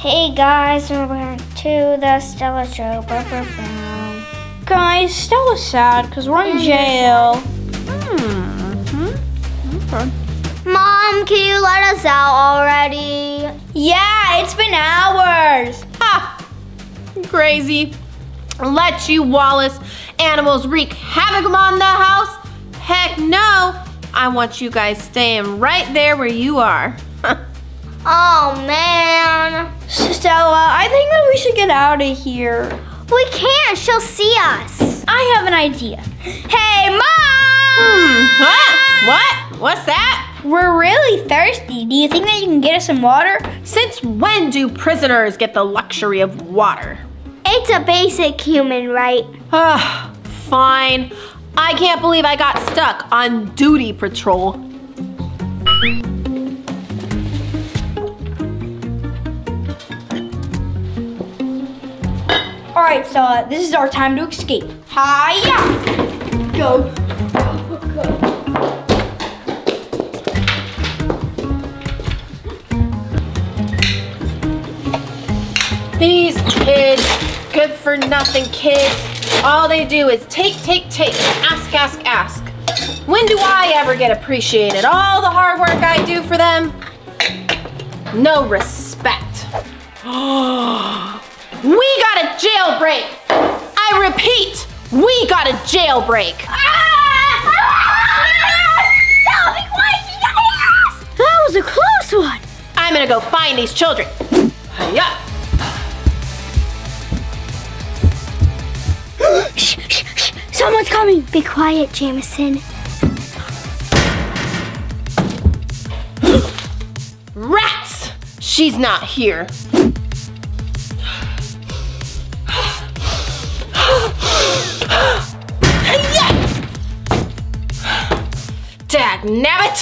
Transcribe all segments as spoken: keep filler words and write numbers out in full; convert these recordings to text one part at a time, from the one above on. Hey guys, and welcome to the Stella Show. Guys, Stella's sad because we're in mm-hmm. jail. Mm-hmm. Okay. Mom, can you let us out already? Yeah, it's been hours. Ha! Crazy. Let you, Wallace. Animals wreak havoc on the house. Heck no. I want you guys staying right there where you are. Oh man. Stella, I think that we should get out of here. We can't, she'll see us. I have an idea. Hey, Mom! Hmm, what? What? What's that? We're really thirsty. Do you think that you can get us some water? Since when do prisoners get the luxury of water? It's a basic human right. Ugh, fine. I can't believe I got stuck on duty patrol. All right, so uh, this is our time to escape. Hiya! Go. Go. These kids, good for nothing kids. All they do is take, take, take, ask, ask, ask. When do I ever get appreciated? All the hard work I do for them, no respect. Oh. We got a jailbreak! I repeat, we got a jailbreak! That was a close one! I'm gonna go find these children. Hiya! Shh, shh, shh! Someone's coming! Be quiet, Jameson. Rats! She's not here. Nabbit!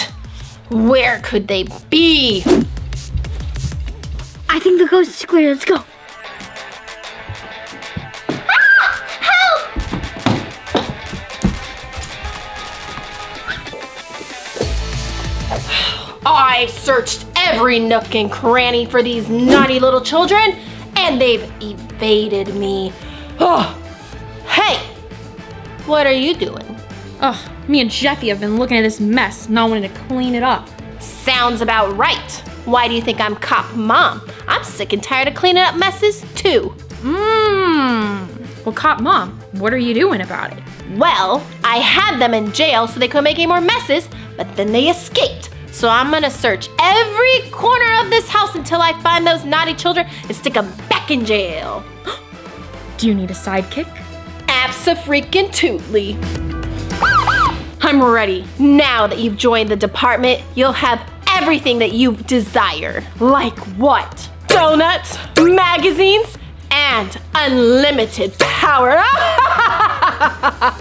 Where could they be? I think the ghost is clear. Let's go. Ah! Help! I searched every nook and cranny for these naughty little children, and they've evaded me. Oh. Hey! What are you doing? Ugh. Me and Jeffy have been looking at this mess, not wanting to clean it up. Sounds about right. Why do you think I'm cop mom? I'm sick and tired of cleaning up messes too. Mmm. Well, cop mom, what are you doing about it? Well, I had them in jail so they couldn't make any more messes, but then they escaped. So I'm gonna search every corner of this house until I find those naughty children and stick them back in jail. Do you need a sidekick? Abso-freaking-tootly. I'm ready. Now that you've joined the department, you'll have everything that you desire. Like what? Donuts, magazines, and unlimited power.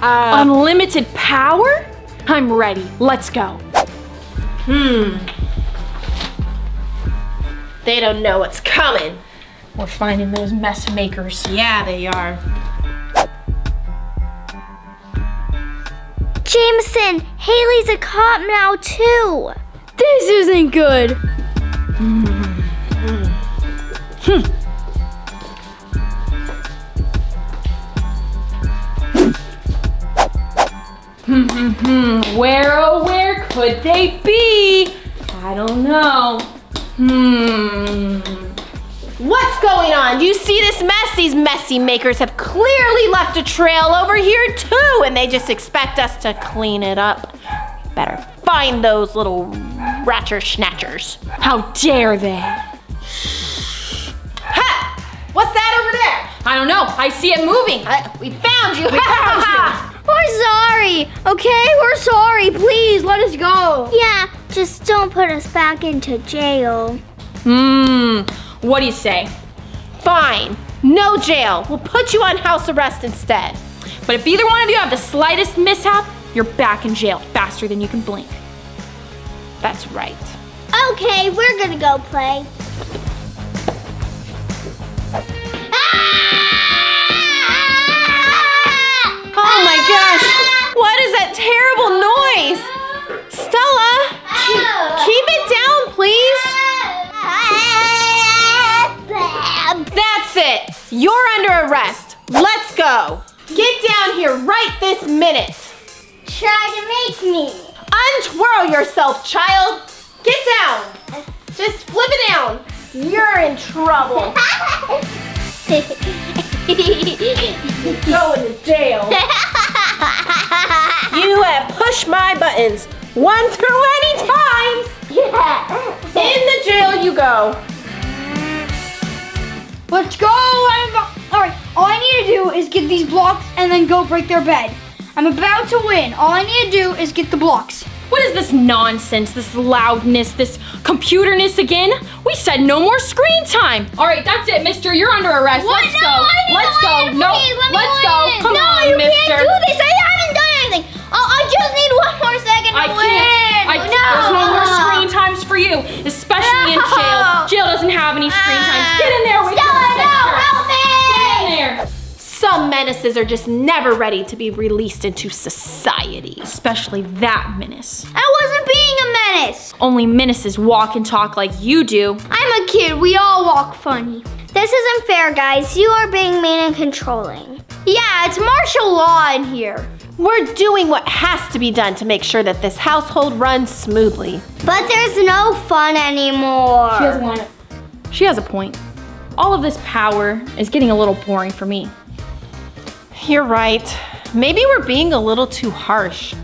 Unlimited power? I'm ready. Let's go. Hmm. They don't know what's coming. We're finding those mess makers. Yeah, they are. Jameson, Haley's a cop now too. This isn't good. Mm-hmm. Hmm. Hmm. Where oh where could they be? I don't know. Hmm. What's going on? Do you see this mess? These messy makers have clearly left a trail over here too, and they just expect us to clean it up. Better find those little ratcher snatchers. How dare they? Ha! What's that over there? I don't know. I see it moving. I, we found you. We found you. We're sorry, okay? We're sorry. Please let us go. Yeah, just don't put us back into jail. Hmm. What do you say? Fine, no jail. We'll put you on house arrest instead. But if either one of you have the slightest mishap, you're back in jail faster than you can blink. That's right. Okay, we're gonna go play. Oh my gosh, what is that terrible noise? Stella, keep, keep it down, please. Blah. You're under arrest. Let's go. Get down here right this minute. Try to make me. Untwirl yourself, child. Get down. Just flip it down. You're in trouble. You're going to jail. You have pushed my buttons one too many times. Yeah. In the jail you go. Let's go. All right, all I need to do is get these blocks and then go break their bed. I'm about to win. All I need to do is get the blocks. What is this nonsense, this loudness, this computerness again? We said no more screen time. All right, that's it, mister. You're under arrest. What? Let's no, go. I need Let's go. No, please. Let me Let's go. Come no, on, you mister. Can't do this. I haven't done anything. I, I just need one more second to I win. Can't. I can't. No. There's no more screen times for you, especially no. in jail. Jail doesn't have any screen uh, times. Get in there. We Stella, no, help me. Get in there. Some menaces are just never ready to be released into society. Especially that menace. I wasn't being a menace. Only menaces walk and talk like you do. I'm a kid, we all walk funny. This isn't fair, guys. You are being mean and controlling. Yeah, it's martial law in here. We're doing what has to be done to make sure that this household runs smoothly. But there's no fun anymore. She doesn't want it. She has a point. All of this power is getting a little boring for me. You're right. Maybe we're being a little too harsh.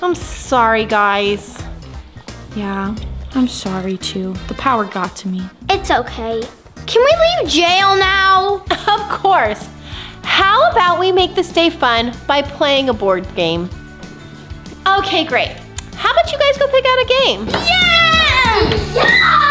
I'm sorry, guys. Yeah, I'm sorry too. The power got to me. It's okay. Can we leave jail now? Of course. How about we make this day fun by playing a board game? Okay, great. How about you guys go pick out a game? Yeah! Yeah!